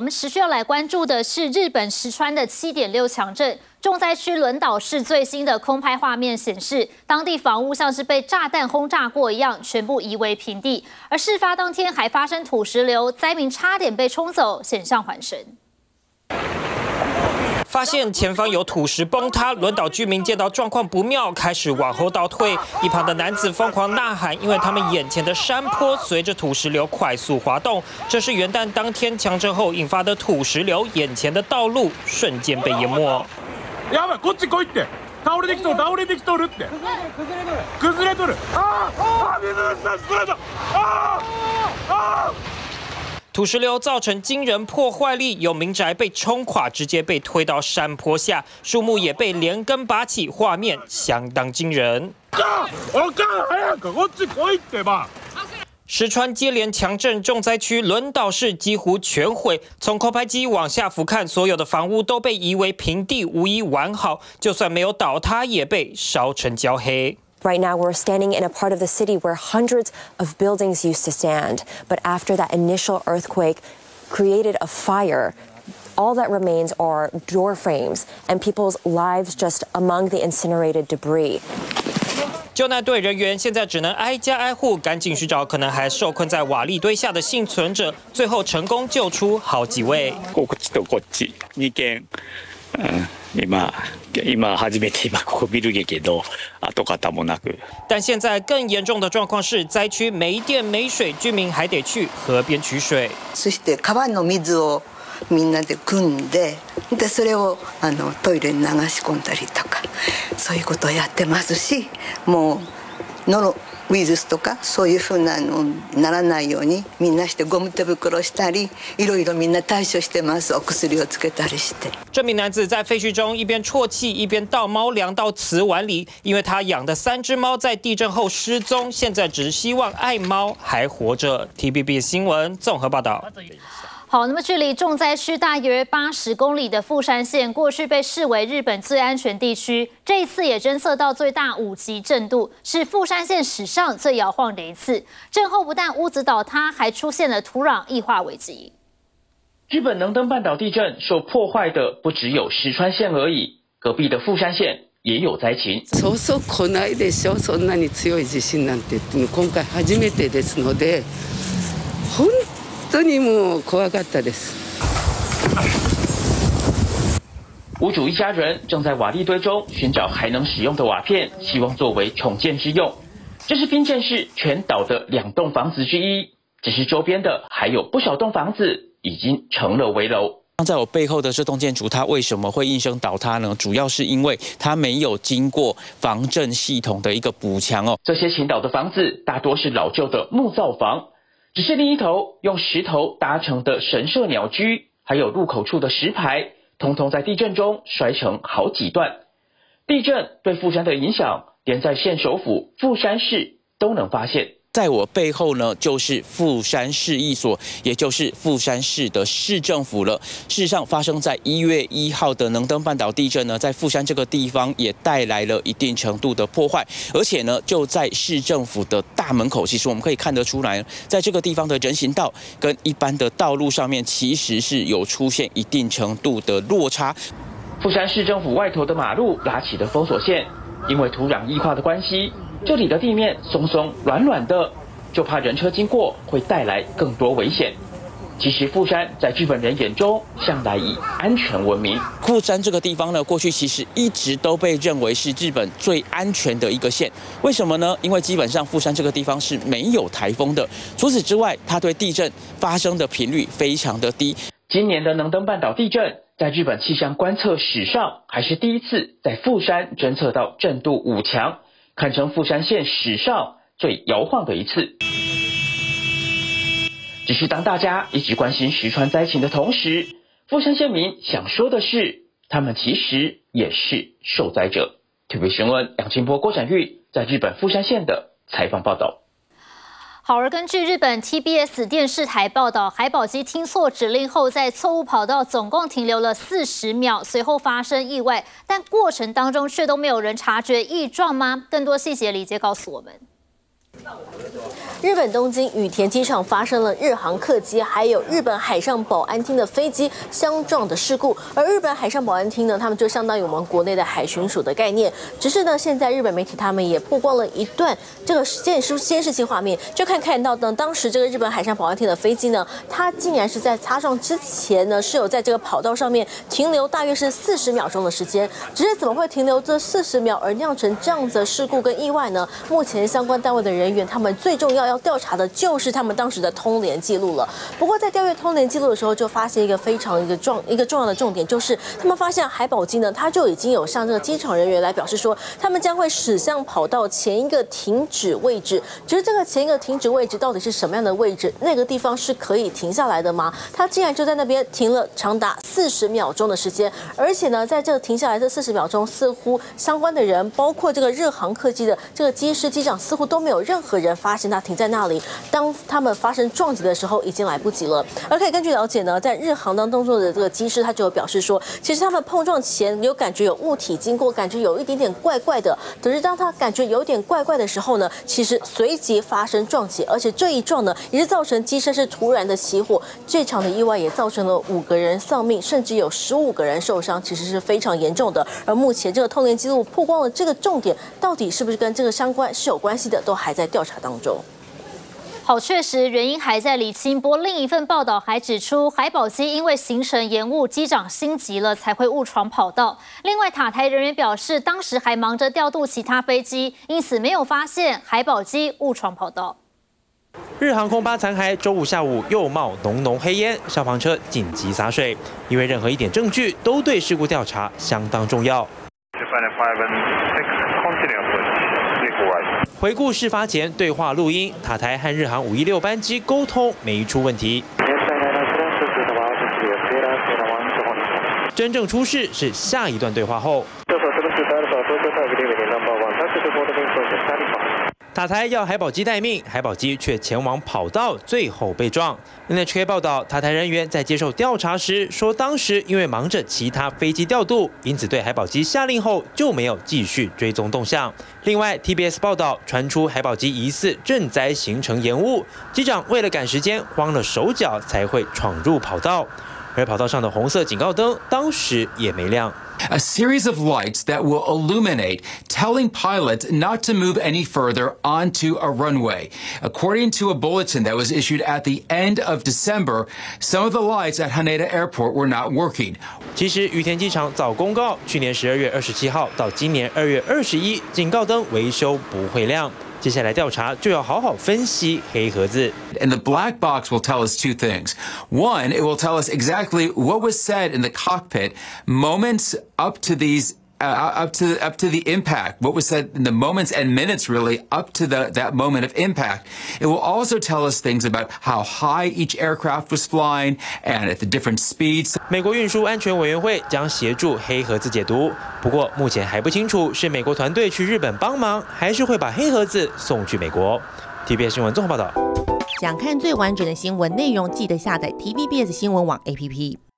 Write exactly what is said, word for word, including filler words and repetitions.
我们持续要来关注的是日本石川的 七点六 强震，重灾区轮岛市最新的空拍画面显示，当地房屋像是被炸弹轰炸过一样，全部夷为平地。而事发当天还发生土石流，灾民差点被冲走，险象环生。 发现前方有土石崩塌，轮岛居民见到状况不妙，开始往后倒退。一旁的男子疯狂呐喊，因为他们眼前的山坡随着土石流快速滑动。这是元旦当天强震后引发的土石流，眼前的道路瞬间被淹没。 土石流造成惊人破坏力，有民宅被冲垮，直接被推到山坡下，树木也被连根拔起，画面相当惊人。石川接连强震重灾区轮岛市几乎全毁，从空拍机往下俯瞰，所有的房屋都被夷为平地，无一完好，就算没有倒塌，也被烧成焦黑。 Right now, we're standing in a part of the city where hundreds of buildings used to stand. But after that initial earthquake created a fire, all that remains are door frames and people's lives just among the incinerated debris. 救难队人员现在只能挨家挨户赶紧寻找可能还受困在瓦砾堆下的幸存者，最后成功救出好几位。こっちとこっちに件。 今今初めて今ここビル劇の跡形もなく。但现在更严重的状况是，灾区没电没水，居民还得去河边取水。そして川の水をみんなで汲んで、でそれをあのトイレに流し込んだりとか、そういうことをやってますし、もうノロウイルスとかそういうふうなのならないようにみんなしてゴム手袋したりいろいろみんな対処してます。お薬をつけたりして。这名男子在废墟中一边啜泣一边倒猫粮到瓷碗里，因为他养的三只猫在地震后失踪，现在只希望爱猫还活着。T B S 新闻综合报道。 好，那么距离重灾区大约八十公里的富山县，过去被视为日本最安全地区，这一次也侦测到最大五级震度，是富山县史上最摇晃的一次。震后不但屋子倒塌，还出现了土壤液化危机。日本能登半岛地震受破坏的不只有石川县而已，隔壁的富山县也有灾情。そうそう来ないでしょ。そんなに強い地震なんて今回初めてですので、本当に。 本当にもう怖かったです。屋主一家人正在瓦砾堆中寻找还能使用的瓦片，希望作为重建之用。这是滨县市全岛的两栋房子之一，只是周边的还有不少栋房子已经成了危楼。 在我背后的这栋建筑，它为什么会应声倒塌呢？主要是因为它没有经过防震系统的一个补强哦。这些倾倒的房子大多是老旧的木造房。 只是另一头用石头搭成的神社鸟居，还有入口处的石牌，统统在地震中摔成好几段。地震对富山的影响，连在县首府富山市都能发现。在我背后呢，就是富山市役所，也就是富山市的市政府了。事实上，发生在一月一号的能登半岛地震呢，在富山这个地方也带来了一定程度的破坏，而且呢，就在市政府的大门口，其实我们可以看得出来，在这个地方的人行道跟一般的道路上面，其实是有出现一定程度的落差。富山市政府外头的马路拉起的封锁线，因为土壤液化的关系。 这里的地面松松软软的，就怕人车经过会带来更多危险。其实富山在日本人眼中向来以安全闻名。富山这个地方呢，过去其实一直都被认为是日本最安全的一个县。为什么呢？因为基本上富山这个地方是没有台风的。除此之外，它对地震发生的频率非常的低。今年的能登半岛地震，在日本气象观测史上还是第一次在富山侦测到震度五强。 堪称富山县史上最摇晃的一次。只是当大家一直关心石川灾情的同时，富山县民想说的是，他们其实也是受灾者。T V B S 新闻杨清波、郭展玉在日本富山县的采访报道。 好，而根据日本 T B S 电视台报道，海保机听错指令后，在错误跑道总共停留了四十秒，随后发生意外，但过程当中却都没有人察觉异状吗？更多细节，李杰告诉我们。日本东京羽田机场发生了日航客机还有日本海上保安厅的飞机相撞的事故，而日本海上保安厅呢，他们就相当于我们国内的海巡署的概念。只是呢，现在日本媒体他们也曝光了一段这个监视监视器画面，就看看到呢，当时这个日本海上保安厅的飞机呢，它竟然是在擦撞之前呢，是有在这个跑道上面停留大约是四十秒钟的时间。只是怎么会停留这四十秒而酿成这样子的事故跟意外呢？目前相关单位的人员他们最重要。 要调查的就是他们当时的通联记录了。不过在调阅通联记录的时候，就发现一个非常一个重一个重要的重点，就是他们发现海保机呢，它就已经有向这个机场人员来表示说，他们将会驶向跑道前一个停止位置。只是这个前一个停止位置到底是什么样的位置？那个地方是可以停下来的吗？他竟然就在那边停了长达四十秒钟的时间，而且呢，在这个停下来这四十秒钟，似乎相关的人，包括这个日航客机的这个机师、机长，似乎都没有任何人发现他停。 在那里，当他们发生撞击的时候，已经来不及了。而可以根据了解呢，在日航当中做的这个机师，他就有表示说，其实他们碰撞前有感觉有物体经过，感觉有一点点怪怪的。可是当他感觉有点怪怪的时候呢，其实随即发生撞击，而且这一撞呢，也是造成机身是突然的起火。这场的意外也造成了五个人丧命，甚至有十五个人受伤，其实是非常严重的。而目前这个通联记录曝光了这个重点，到底是不是跟这个相关是有关系的，都还在调查当中。 好，确实原因还在厘清。不过另一份报道还指出，海保机因为行程延误，机长心急了才会误闯跑道。另外，塔台人员表示，当时还忙着调度其他飞机，因此没有发现海保机误闯跑道。日航空巴残骸周五下午又冒浓浓黑烟，消防车紧急洒水，因为任何一点证据都对事故调查相当重要。 回顾事发前对话录音，塔台和日航五一六班机沟通没出问题。真正出事是下一段对话后。塔台要海保机待命，海保机却前往跑道，最后被撞。N H K 报道，塔台人员在接受调查时说，当时因为忙着其他飞机调度，因此对海保机下令后就没有继续追踪动向。 另外 ，T B S 报道传出海保机疑似赈灾行程延误，机长为了赶时间慌了手脚，才会闯入跑道，而跑道上的红色警告灯当时也没亮。 A series of lights that will illuminate, telling pilots not to move any further onto a runway. According to a bulletin that was issued at the end of December, some of the lights at Haneda Airport were not working. 其实羽田机场早公告，去年十二月二十七号到今年二月二十一，警告灯维修不会亮。 接下来调查就要好好分析黑盒子。And the black box will tell us two things. One, it will tell us exactly what was said in the cockpit moments up to these, uh, up to up to the impact. What was said in the moments and minutes really up to the that moment of impact. It will also tell us things about how high each aircraft was flying and at the different speeds. 美国运输安全委员会将协助黑盒子解读。 不过目前还不清楚是美国团队去日本帮忙，还是会把黑盒子送去美国。T B S 新闻综合报道。想看最完整的新闻内容，记得下载 T V B S 新闻网 A P P。